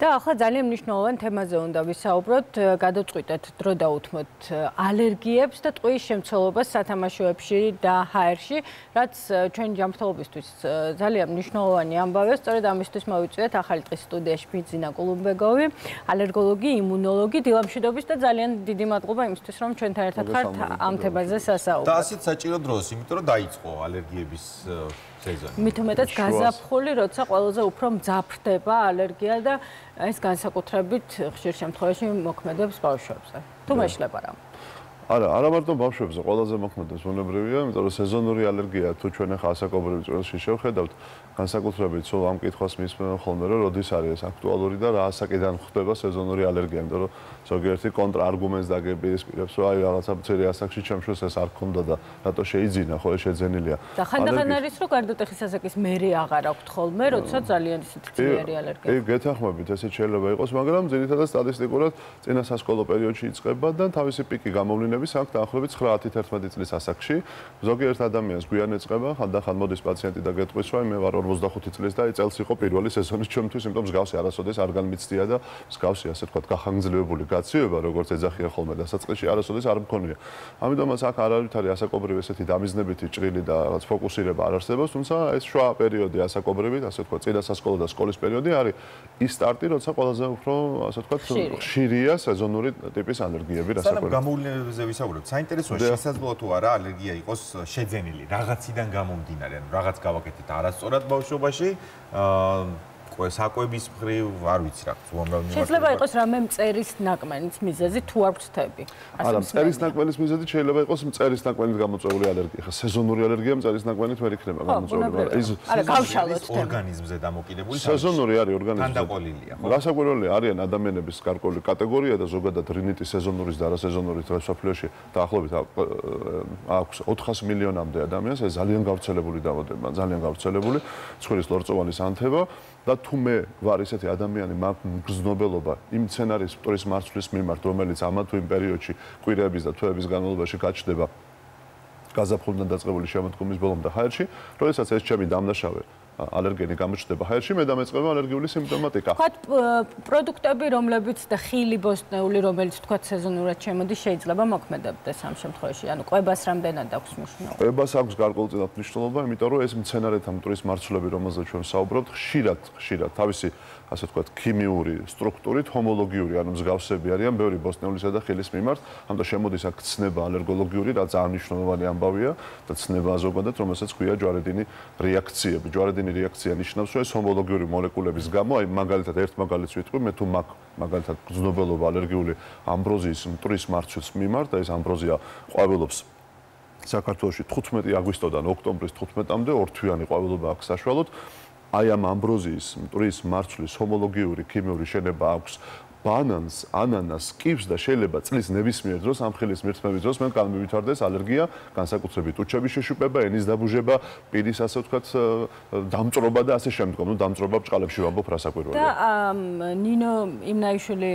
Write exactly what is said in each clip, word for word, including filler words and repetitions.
და ახლა ძალიან მნიშვნელოვან თემაზე უნდა ვისაუბროთ, გადაწყვიტეთ დრო დაუთმოთ ალერგიებს და ტყუის შემცველობას სათამაშოებში და ჰაერში, რაც ჩვენ ჯანმრთელობისთვის ძალიან მნიშვნელოვანი ამბავია. სწორედ ამისთვის მოვიწვიეთ ახალი ტყის სტუდიაში ბიძინა კულუმბეგოვი, ალერგოლოგი, იმუნოლოგი, დილამშვიდობის და ძალიან დიდი მადლობა იმისთვის, რომ ჩვენთან ერთად ხართ ამ თემაზე სასაუბროთ. და ასეთ საჭირო დროს, იმიტომ რომ დაიწყო ალერგიების მithumetat gazapkhuli rotsa qvelze upro mzaprdeba allergia da es gansakutrebit xshir shemtkhveshi mokmedebs bavshvebze tu meshleba ra ara ara marto bavshvebze qvelze mokmedebs vonebrevia იმიტომ რომ sezonuri allergia tu chven kha asakobrev tsorshi shevkhedabt gansakutrebit so am kitkhvas mismen khomne ro rods arias aktualuri da ra asakedan khvdeba sezonuri allergia იმიტომ რომ ზოგიერთი კონტრარგუმენტს დაგებს პირებს რომ აი რაღაცა მცირე ასაკში ჩემშოს ეს არ ქონდა და რატო შეიძინა ხო ეს შეძენილია და ხანდახან არის რომ გარდატეხის ასაკის მერე აღარ აქვს ხოლმე როცა ძალიან ისეთი ძლიერი ალერგია კი გეთახმებით ესე შეიძლება იყოს მაგრამ ძირითადად სტატისტიკურად წინასასკოლო პერიოდში იწყება და თავისი პიკი გამოვლინების აქვს დაახლოებით ცხრა ათი თერთმეტი წლის ასაკში ზოგიერთ ადამიანს გვიან ეწყება ხანდახან მოდის პაციენტი და გეტყვის რომ მე ვარ ორმოცდახუთი წლის და აი წელს იყო პირველი სეზონის ჩემთვის იმიტომ მსგავსი არასოდეს არ განმიცდია და მსგავსი ასე ვთქვათ გახანგრძლივებული გაცილება როგორც ეძახია ხოლმე დასაწყისში არასოდეს არ მქონია. ამიტომაც აქ არავითარი ასაკობრივი ესეთი დამიზნებითი ჭრილი და რაღაც ფოკუსირება არ არსებობს, თუმცა ეს შვა პერიოდი ასაკობრივით, ასე ვთქვათ, წინასასკოლო და სკოლის პერიოდი არის ის სტარტი, როცა ყველაზე უფრო ასე ვთქვათ, ხშირია სეზონური ტიპის ალერგიები, რასაც ვთქვათ. სანამ გამოვლენებზე ვისაუბრებთ, საინტერესოა შესაძლოა თუ არა ალერგია იყოს შეძენილი, რაღაციდან გამომდინარე, ანუ რაღაც გავაკეთეთ არასწორად ბავშვობაში, აა საკვების მხრივ არ ვიცი რა უამრავ მიმართულება შეიძლება იყოს რამე მწერის ნაკმენის მიზეზი თუ არ ვწთები არა მწერის ნაკმენის მიზეზი შეიძლება იყოს მწერის ნაკმენით გამოწვეული ალერგია ხა სეზონური ალერგია მწერის ნაკმენით ვერ იქნება გამოწვეული ის არა გავშალოთ ორგანიზმზე დამოკიდებული სეზონური არის ორგანიზმზე დადაყოლილია ხო გასაკვირველი არიან ადამიანების გარკვეული კატეგორია და ზოგადად რინიტი სეზონურის და არასეზონურის მსოფლიოში დაახლოებით აქვს ოთხას მილიონამდე ადამიანს ეს ძალიან გავრცელებული დაავადება ძალიან გავრცელებული ცხვირის ლორწოვანის ანთება და თუ მე ვარ ესეთი ადამიანი მაგ გზნობელობა იმ სცენარის ტორის მარცვლის მიმართ რომელიც ამა თუ იმ პერიოდში კვირების და თვეების განმავლობაში გაჩნდება გაზაფხულიდან დაწყებული შემოდგომის ბოლომდე ჰაერში როდესაც ეს ჩემი დამნაშავე ალერგენი გამოჩნდება ჰაერში მე დამეწყება ალერგიული სიმპტომატიკა. ვთქვათ პროდუქტები რომლებიც და ხილი ბოსტნეული რომელიც ვთქვათ სეზონურად შემოდის შეიძლება მოქმედებდეს ამ შემთხვევაში ანუ ყვებას რამდენად აქვს მნიშვნელობა? ყვებას აქვს გარკვეულწილად მნიშვნელობა იმიტომ რომ ეს მცენარეთა მტვრის მარცვლები რომელზეც ჩვენ საუბრობთ ხშირად ხშირად თავისი ასე ვთქვათ ქიმიური სტრუქტურით ჰომოლოგიური ანუ მსგავსები არიან ბევრი ბოსტნეულისა და ხილის მიმართ ამიტომ შემოდის აქ ცნება ალერგოლოგიური რაც არნიშნულოვანი ამბავია და ცნება ზოგადად რომელსაც ხია ჯვარედინი რეაქციები ჯვარედინი რეაქცია ნიშნავს, რომ ეს ჰომოლოგიური მოლეკულების გამო, აი მაგალითად ერთ მაგალითს ვიტყვი, მე თუ მაგ მაგალითად გრძნობელობა ალერგიული ამბროზიის მტვრის მარცვლის მიმართ, და ეს ამბროზია ყვავილობს საქართველოში თხუთმეტი აგვისტოდან ოქტომბრის თხუთმეტამდე ორ თვიანი ყვავილობა აქვს საშუალოდ. აი ამ ამბროზიის მტვრის მარცვლის ჰომოლოგიური ქიმიური შენება აქვს ბანანს, ანანას, კიფს და შეიძლება წლის ნებისმიერ დროს, ამ ხილის მირთმების დროს მე განმივითარდეს ალერგია, განსაკუთრებით უჩების შეშუპება, ენის დაბუჟება, პირის ასე ვთქვათ დამწრობა და ასე შემდგომ. ნუ დამწრობა ბჭყალებში ვამბობ რა საკვირველია. და ნინო იმნაიშვილი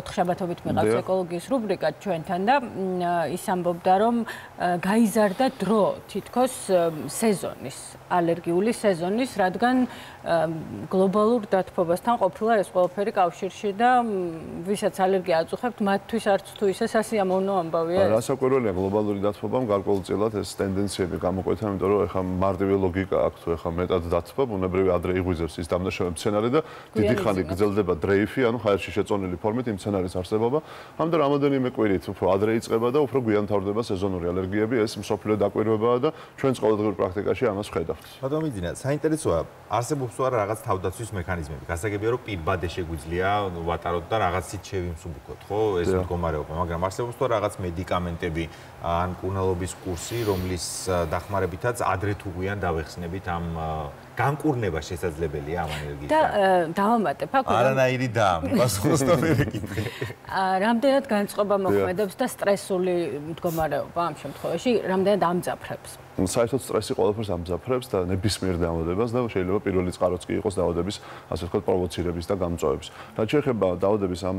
ოთხშაბათობით მიყავს ეკოლოგიის რუბრიკა ჩვენთან და ის ამბობდა რომ გაიზარდა დრო თითქოს სეზონის, ალერგიული სეზონის, რადგან გლობალურ დათბობასთან ყოფილა ეს ყველაფერი კავშირში და ვისაც ალერგია აწუხებთ, მათთვის არც თუ ისე სასიამოვნო ამბავია. რა საკვირველია გლობალური დათბობამ გარკვეულწილად ეს ტენდენციები გამოკვეთა, იმიტომ რომ ეხა მარტივი ლოგიკა აქვს, ეხა მეტად დათბა, ბუნებრივი ადრე იგუიზებს ის დამნაშავე მცენარე და დიდი ხანი გრძელდება დრეიფი, ანუ ჰაერში შეწონილი ფორმით იმ მცენარის არსებობა. ამიტომ რამოდენიმე კვირით უფრო ადრე იწყება და უფრო გვიან მთავრდება სეზონური ალერგიები, ეს მსოფლიო დაკვირვებაა და ჩვენც ყოველდღიურ პრაქტიკაში ამას ხედავთ. ბატონო ბიძინა, საინტერესოა, არსებობს თუ არა რაღაც თავდაცვის მექანიზმები? გასაგებია რომ პირბადე შეგვიძლია ვატაროთ და რაღაცით შევიმსუბუქოთ, ხო? ეს მდგომარეობა, მაგრამ არსებობს თუ რაღაც მედიკამენტები ან კურნალობის კურსი, რომლის დახმარებითაც ადრე თუ გვიან დავეხსნებით ამ განკურნება შესაძლებელია ამ ალერგიიდან? და დავამატებ აქ არანაირი და პასუხისმგებელი კითხე. რამდენად განწყობა მოქმედებს და სტრესული მდგომარეობა ამ შემთხვევაში რამდენად ამძაფრებს? საერთოდ სტრესი ყველაფერს ამძაფრებს და ნებისმიერ დაავადებას და შეიძლება პირველი წყაროც კი იყოს დაავადების, ასე ვთქვათ, პროვოცირების და გამწვავების. რაც შეეხება დაავადების ამ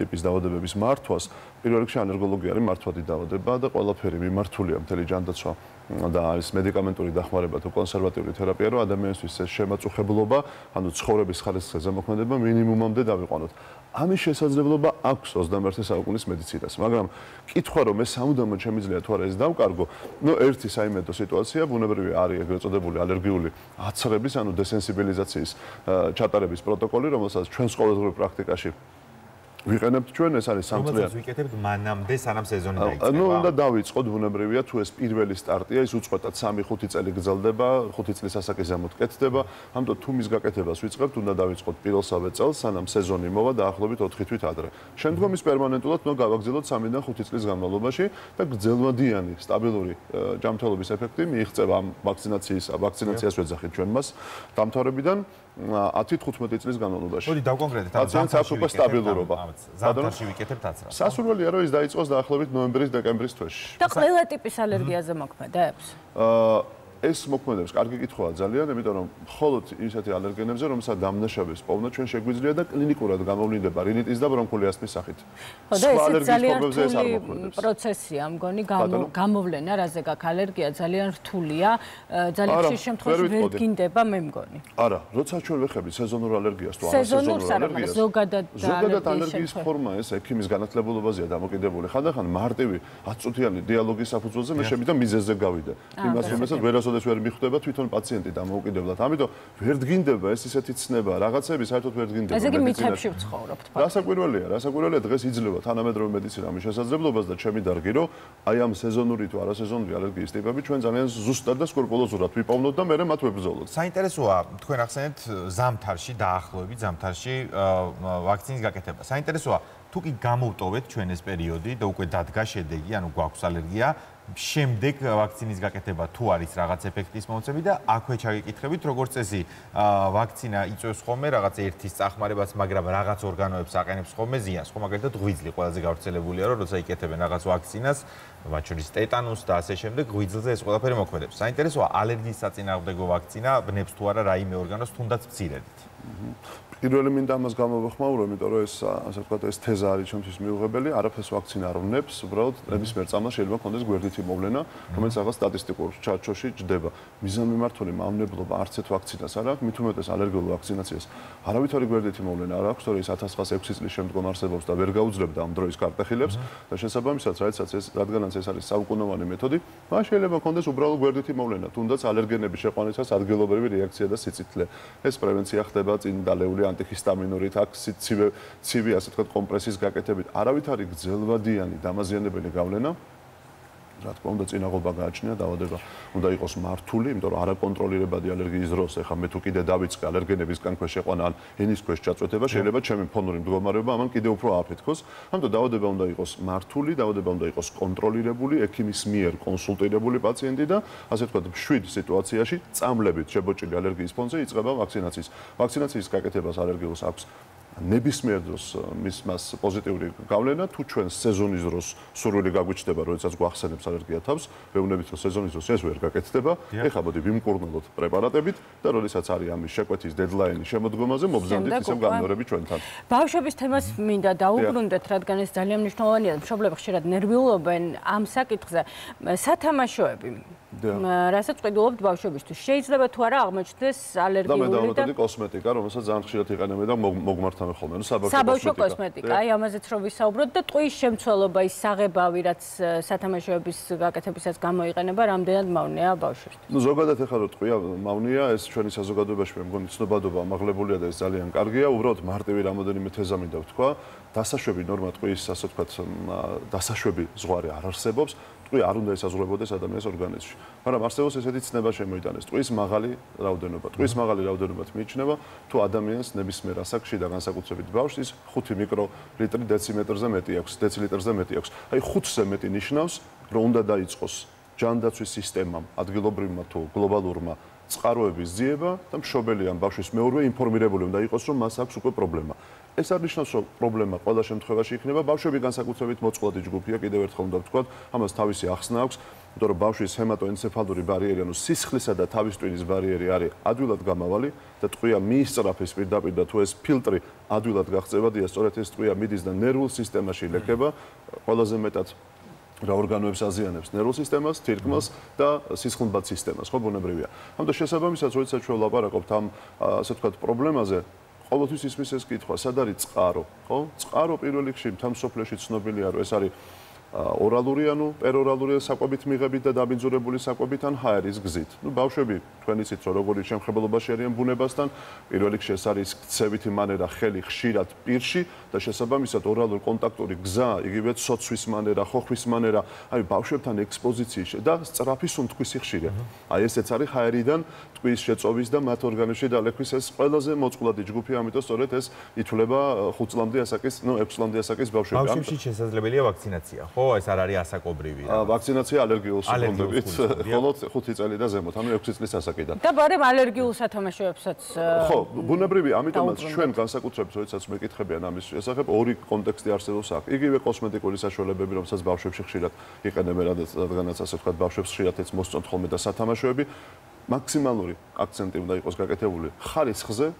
ტიპის დაავადებების მართვას, პირველ რიგში ალერგოლოგია არის მართვადი დაავადება და ყველაფერი მიმართულია მთელი ჯანდაცვა და ეს მედიკამენტური დახმარება თუ კონსერვატიული თერაპია რომ ადამიანისთვის ეს შემაწუხებლობა ანუ ცხოვრების ხარისხზე ზემოქმედება მინიმუმამდე დავიყვანოთ. ამის შესაძლებლობა აქვს ოცდამეერთე საუკუნის მედიცინას, მაგრამ კითხვა რომ ეს სამუდამოდ შემიძლია თუ არა ეს დავკარგო, ნუ ერთი საიმედო სიტუაცია ბუნებრივი არის ეგრეთ წოდებული ალერგიული აცრების ანუ დესენსიბილიზაციის ჩატარების პროტოკოლი, რომელსაც ჩვენს ყოველდღიურ პრაქტიკაში ვიყენებთ ჩვენ ეს არის სამწლიანი. Რომელსაც ვიკეთებთ მანამდე სანამ სეზონი დაიწყება. ნუ უნდა დავიწყოთ ბუნებრივია თუ ეს პირველი სტარტია, ის უწყვეტად სამი ხუთი წელი გრძელდება, ხუთი წლის ასაკის ზემოთ კეთდება. ამიტომ თუ მის გაკეთებას ვიწყებთ, უნდა დავიწყოთ პირველ სამი წელს, სანამ სეზონი მოვა დაახლოებით ოთხი თვით ადრე. შემდგომ ის პერმანენტულად უნდა გავაგრძელოთ სამიდან ხუთი წლის განმავლობაში და გრძელვადიანი სტაბილური ჯანმრთელობის ეფექტი მიიღწევა ამ ვაქცინაციის, ვაქცინაციას ვეძახით ჩვენ მას დამთავრებიდან ათიდან თხუთმეტი წლის განმავლობაში. მოდი დავკონკრეტეთ. ათწლიანი უკვე სტაბილურობა. ზამთარში ვიკეთებთ აცრას. სასურველია რომ ის დაიწყოს დაახლოებით ნოემბრის, დეკემბრის თვეში. და ყველა ტიპის ალერგიაზე მოქმედებს? აა ეს მოქმედებს, კარგი კითხვაა ძალიან, იმიტომ რომ მხოლოდ ისეთი ალერგენებზე, რომელსაც დამნაშავეს პოვნა ჩვენ შეგვიძლია და კლინიკურად გამოვლინდება რინიტის და ბრონქული ასმის სახით. და ეს ძალიან რთული პროცესია, მგონი გამოვლენა, რაზე გაქვს ალერგია, ძალიან რთულია, ძალიან ხშირ შემთხვევაში ვერ გინდება, მე მგონი. არა, როცა ჩვენ ვეხებით სეზონურ ალერგიას თუ არა სეზონურ ალერგიას, ზოგადად ზოგადად ალერგიის ფორმა ეს ექიმის განათლებობაზეა დამოკიდებული. ხანდახან მარტივი ათწუთიანი დიალოგის საფუძველზე მე შემიძლია მიზეზზე გავიდე. იმას რომელსაც ვერასოდეს ვერ მიხვდება თვითონ პაციენტი დამოუკიდებლად. ამიტომ ვერ დგინდება ეს ისეთი ცნება, რაღაცები საერთოდ ვერ დგინდება. ესე იგი მითებში ვცხოვრობთ. რასაკვირველია, რასაკვირველია დღეს იძლევა თანამედროვე მედიცინა მის შესაძლებლობას და ჩემი დარგი რომ აი ამ სეზონური თუ არასეზონური ალერგიის ტიპები ჩვენ ძალიან ზუსტად და სკრუპულოზურად ვიპოვნოთ და მერე მათ ვებრძოლოთ. საინტერესოა თქვენ ახსენეთ ზამთარში დაახლოებით ზამთარში ვაქცინის გაკეთება. საინტერესოა თუ კი გამოვტოვეთ ჩვენ ეს პერიოდი და უკვე დადგა შედეგი, ანუ გვაქვს ალერგია შემდეგ ვაქცინის გაკეთება თუ არის რაღაც ეფექტის მოუწევი და აქვე ჩაგეკითხებით როგორც წესი ვაქცინა იწვევს ხოლმე რაღაც ერთის წახმარებას, მაგრამ რაღაც ორგანოებს აყენებს ხოლმე ზიანს, ხო მაგალითად ღვიძლი ყველაზე გავრცელებულია რომ როცა იკეთებენ რაღაც ვაქცინას, მათ შორის ტეტანუსს და ასე შემდეგ ღვიძლზე ეს ყველაფერი მოქმედებს. საინტერესოა ალერგიის საწინააღმდეგო ვაქცინა ბნებს თუ არა რაიმე ორგანოს თუნდაც მცირედით. პირველი მინდა ამას გამოვახმაურო, იმიტომ რომ ეს ასე ვთქვათ ეს თეზა არის ჩემთვის მიუღებელი, არაფერს ვაქცინა არ ვნებს, უბრალოდ ნებისმიერ წამას შეიძლება კონდეს გვერდითი მოვლენა, რომელიც რაღაც სტატისტიკურ ჩარჩოში ჯდება. მიზანმიმართული მავნებლობა არც ერთ ვაქცინას არ აქვს, მით უმეტეს ალერგიულ ვაქცინაციას. არავითარი გვერდითი მოვლენა არ აქვს, თორე ის ოთხი ათასი ექვსი წლის შემდგომ არსებობს და ვერ გაუძლებდა ამ დროის კარტეხილებს და შესაბამისად, რაიცაც ეს რადგანაც ეს არის საუკუნოვანი მეთოდი, მას შეიძლება კონდეს უბრალოდ გვერდითი მოვლენა, თუნდაც ალერგენების შეყვანისას ადგილობრივი რეაქცია და სიცითლე. ეს პრევენცია ხდება წინდალეული ანტიჰისტამინურით, აქცივი, ცივი, ასე ვთქვათ, კომპრესის გაკეთებით. არავითარი გრძელვადიანი დამაზიანებელი გავლენა რა თქმა უნდა წინაღობა გააჩნია, დაავადება უნდა იყოს მართული, იმიტომ რომ არაკონტროლირებადი ალერგიის დროს, ეხლა მე თუ კიდე დავიწყე ალერგენების განქვეშ შეყვანა ან ენის ქვეშ ჩაწვეთება, შეიძლება ჩემი ფონური მდგომარეობა ამან კიდევ უფრო აფეთქოს. ამიტომ დაავადება უნდა იყოს მართული, დაავადება უნდა იყოს კონტროლირებული, ექიმის მიერ კონსულტირებული პაციენტი და ასე ვთქვათ, მშვიდ სიტუაციაში წამლებით შებოჭილი ალერგიის ფონზე იწყება ვაქცინაციის. ვაქცინაციის გაკეთებას ალერგიულს აქვს ნებისმიერ დროს მის მას პოზიტიური გავლენა, თუ ჩვენ სეზონის დროს სურვილი გაგვიჩნდება, როდესაც გვახსენებს ალერგია თავს, ვეუბნებით რომ სეზონის დროს ეს ვერ გაკეთდება, ეხლა მოდი ვიმკურნალოთ პრეპარატებით და როდესაც არის ამის შეკვეთის დედლაინი შემოდგომაზე, მობრძანდით ისევ განმეორებით ჩვენთან. ბავშვების თემას მინდა დაუბრუნდეთ, რადგან ეს ძალიან მნიშვნელოვანია, მშობლები ხშირად ნერვიულობენ ამ საკითხზე. სათამაშოები რასაც ყიდულობთ ბავშვებისთვის, შეიძლება თუ არა აღმოჩნდეს ალერგიული და მედიამეტი კოსმეტიკა, რომელსაც ძალიან ხშირად იყენებენ და მოგმართავენ ხოლმე, საბავშვო კოსმეტიკა. აი ამაზეც რომ ვისაუბროთ და ტყუის შემცველობა, ის საღებავი, რაც სათამაშოების გაკეთებისას გამოიყენება, რამდენად მავნეა ბავშვისთვის? ნუ ზოგადად ეხლა რომ ტყუია მავნეა, ეს ჩვენი საზოგადოებაში მე მგონი ცნობადობა ამაღლებულია და ეს ძალიან კარგია, უბრალოდ მარტივი რამოდენიმე თეზა მინდა ვთქვა. დასაშვები ნორმა ტყუის, ასე ვთქვათ, დასაშვები ზღვარი არ არსებობს. ტყვი არ უნდა ესაზღვრებოდეს ადამიანის ორგანიზმში. მაგრამ არსებობს ესეთი ცნება შემოიტანეს. ტყვის მაღალი რაოდენობა, ტყვის მაღალი რაოდენობაც მიიჩნევა, თუ ადამიანს ნებისმიერ ასაკში და განსაკუთრებით ბავშვს ის ხუთი მიკროლიტრი დეციმეტრზე მეტი აქვს, დეცილიტრზე მეტი აქვს. აი ხუთზე მეტი ნიშნავს, რომ უნდა დაიწყოს ჯანდაცვის სისტემამ, ადგილობრივმა თუ გლობალურმა წყაროების ძიება და მშობელი ან ბავშვის მეურვე ინფორმირებული უნდა იყოს, რომ მას აქვს უკვე პრობლემა. ეს არ ნიშნავს, რომ პრობლემა ყველა შემთხვევაში იქნება. ბავშვები განსაკუთრებით მოწყვლადი ჯგუფია, კიდევ ერთხელ უნდა ვთქვათ, ამას თავისი ახსნა აქვს, იმიტომ რომ ბავშვის ჰემატოენცეფალური ბარიერი, ანუ სისხლისა და თავის ტვინის ბარიერი არის ადვილად გამავალი და ტყვია მიისწრაფის პირდაპირ და თუ ეს ფილტრი ადვილად გახსნებოდა, სწორედ ეს ტყვია მიდის და ნერვულ სისტემაში ილექება, ყველაზე მეტად Organoids as the nervous systems, circumstances, the system systems. How do we I'm the chef. I'm just trying to elaborate on the problem. As a, all the systems is that it's a very difficult. It's a very difficult. Oralurianu, eroralurianu, sakobit migabita, dabinzurebuli sakobitan high risk zit. No, baushbi. Twenty six oraluri chem xebalo basherian bunebastan. Irolik shesaris seviti manera xeli xshirat pirshi. Da shesabamisat oralur kontaktori gza. Igibet sot swiss manera, xoxvis manera. Ay baushbtan expositsish. Da rapisund kuisi xshire. Ay es tsari xayridan kuis shetsovizda mat organishi dalekvis es qelaze motsquladi ჯგუფი ამიტომ სწორედ ეს ითვლება ხუთწლამდე ასაკის, ну ექვსწლამდე ასაკის ბავშვებთან. ბავშვებში შესაძლებელია ვაქცინაცია. Oh, it's a very allergic. Vaccination allergy also. Allergy. It's холод. It's allergy. That's why. I mean, oxygen is also there. But about allergy also, how much you upset? Oh, but not really. I mean, that's why I'm concerned about it. That's why it's happening. I mean, it's a very complex disease. If you have cosmetic or such, or maybe some bad shapes, shapes. If you have a bad shape, shapes, it's most often with the same shape. Maximally, accent is not possible. Xaris xze.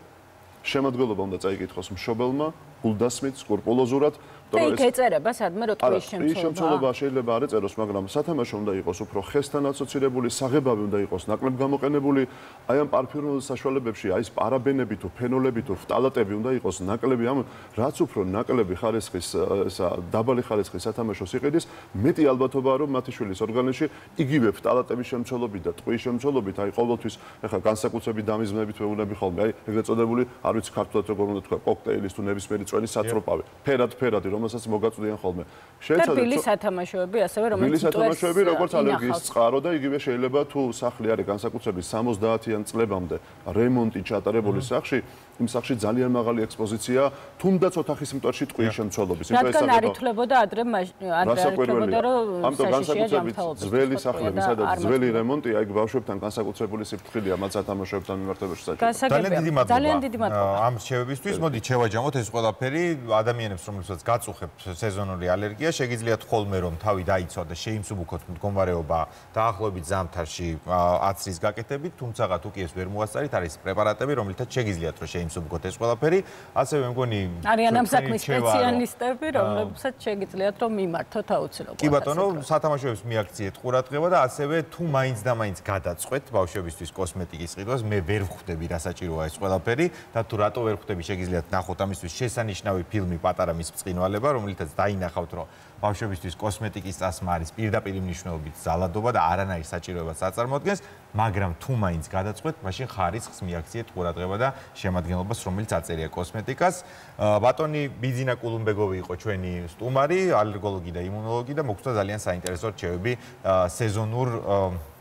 Შემოდგელობა უნდა წაიკითხოს მშობელმა, გულდასმით, სკორპულოზურად. და იქ ეწერება სადმე როთვის შემცველობა. ის შემცველობა შეიძლება არ ეწეროს, მაგრამ სათამაშო უნდა იყოს უფრო ხესთან ასოცირებული, საღებავი უნდა იყოს ნაკლებ გამოყენებული. Აი ამ პარფიუმულ საშუალებებში, აი ეს პარაბენები თუ ფენოლები თუ ფტალატები უნდა იყოს ნაკლები. Ამ რაც უფრო ნაკლები ხარისხის ესა დაბალი ხარისხის სათამაშო სიყიდის, მეტი ალბათობაა რომ მათი შვილის ორგანიზმში იგივე ფტალატების შემცველობით და ტყუის შემცველობით, აი ყოველთვის ეხა განსაკუთრებით დამიზმნებით ვეუბნები ხოლმე, აი ეგრეთ წოდებული არ ვიცი ქართულად როგორ უნდა თქვა კოქტეილის თუ ნებისმიერი წვენი სათროპავი ფერად ფერადი რომელსაც მოგაწვდიან ხოლმე შეიძლება ბილი სათამაშოები ასევე რომელიც სათამაშოები როგორც ალერგიის წყარო და იგივე შეიძლება თუ სახლი არის განსაკუთრებით სამოცდაათიან წლებამდე რემონტი ჩატარებული სახლში იმ სახლში ძალიან მაღალი ექსპოზიცია თუნდაც ოთახის მტვერში ტყუის შემცველობის იმას არის რადგან არ ითვლებოდა ადრე ადრე ითვლებოდა რომ ამიტომ განსაკუთრებით ძველი სახლები სადაც ძველი რემონტი აი ბავშვებთან განსაკუთრებული სიფრთხილია მათ სათამაშოებთან მიმართებაში საჭირო ძალიან დიდი მადლობა ძალიან დიდი მადლობა ამ რჩევებისთვის მოდით შევაჯამოთ ეს ყველაფერი ადამიანებს რომელსაც გაწუხებთ სეზონური ალერგია შეგიძლიათ ხოლმე რომ თავი დაიცვა და შეიმსუბუქოთ მდგომარეობა დაახლოებით ზამთარში ათს-ის გაკეთებით თუმცა თუ კი ეს ვერ მოასწარით არის პრეპარატები რომლითაც შეგიძლიათ რომ შეიმსუბუქოთ ეს ყველაფერი ასევე მგონი არიან ამ საკმის სპეციალისტები რომლებსაც შეგიძლიათ რომ მიმართოთ აუცილებლად კი ბატონო სათამაშოებს მიაქციეთ ყურადღება და ასევე თუ მაინც და მაინც გადაწყვეტთ ბავშვებისთვის კოსმეტიკის ყიდვას მე ვერ ვხვდები რა საჭიროა ეს ყველაფერი და თუ რატო ვერ ხვდები შეგიძლიათ ნახოთ ამისთვის შესანიშნავი ფილმი პატარა მის წყინვალება რომელთაც დაინახავთ რომ ბავშვებისთვის კოსმეტიკის წასმა არის პირდაპირ მნიშვნელობით ძალადობა და არანაირი საჭიროებას აწარმოადგენს მაგრამ თუ მაინც გადაწყვეტ მაშინ ხარისხს მიაქციეთ ყურადღება და შემადგენლობას რომელიც აწერია კოსმეტიკას ბატონი ბიძინა კულუმბეგოვი იყო ჩვენი სტუმარი ალერგოლოგი და იმუნოლოგი და მოგვცა ძალიან საინტერესო რჩევები სეზონურ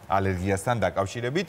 ალერგიასთან დაკავშირებით